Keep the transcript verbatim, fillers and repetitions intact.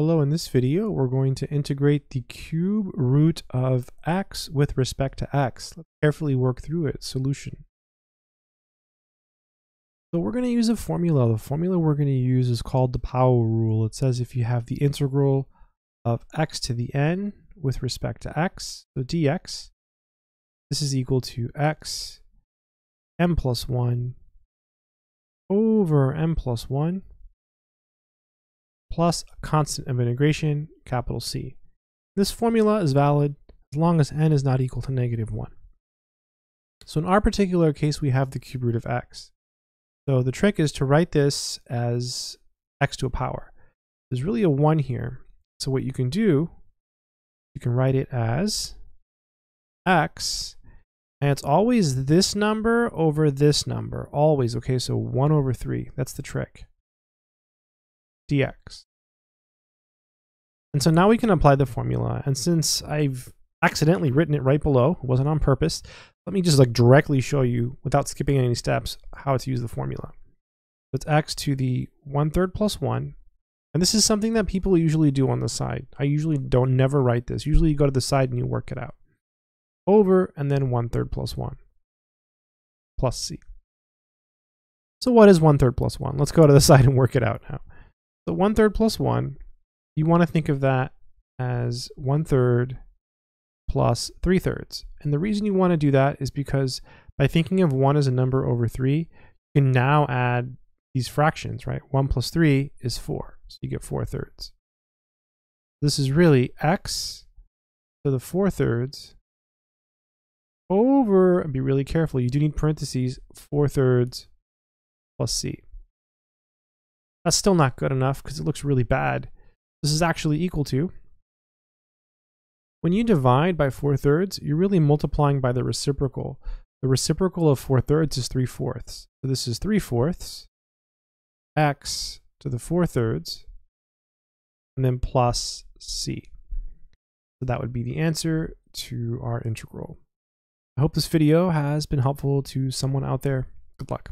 Hello, in this video we're going to integrate the cube root of x with respect to x. Let's carefully work through its solution. So we're going to use a formula. The formula we're going to use is called the Powell rule. It says if you have the integral of x to the n with respect to x, so dx, this is equal to x m plus one over m plus one plus a constant of integration, capital C. This formula is valid as long as n is not equal to negative one. So in our particular case, we have the cube root of x. So the trick is to write this as x to a power. There's really a one here. So what you can do, you can write it as x, and it's always this number over this number, always, okay? So one over three, that's the trick. Dx. And so now we can apply the formula. And since I've accidentally written it right below, it wasn't on purpose, let me just like directly show you without skipping any steps how to use the formula. So it's x to the one third plus one. And this is something that people usually do on the side. I usually don't never write this. Usually you go to the side and you work it out. Over and then one third plus one plus c. So what is one third plus one? Let's go to the side and work it out now. So one third plus one, you want to think of that as one third plus three thirds. And the reason you want to do that is because by thinking of one as a number over three, you can now add these fractions, right? one plus three is four, so you get four thirds. This is really x to the four thirds over, and be really careful, you do need parentheses, four thirds plus c. That's still not good enough because it looks really bad. This is actually equal to, when you divide by four thirds, you're really multiplying by the reciprocal. The reciprocal of four thirds is three fourths. So this is three fourths, x to the four thirds, and then plus c. So that would be the answer to our integral. I hope this video has been helpful to someone out there. Good luck.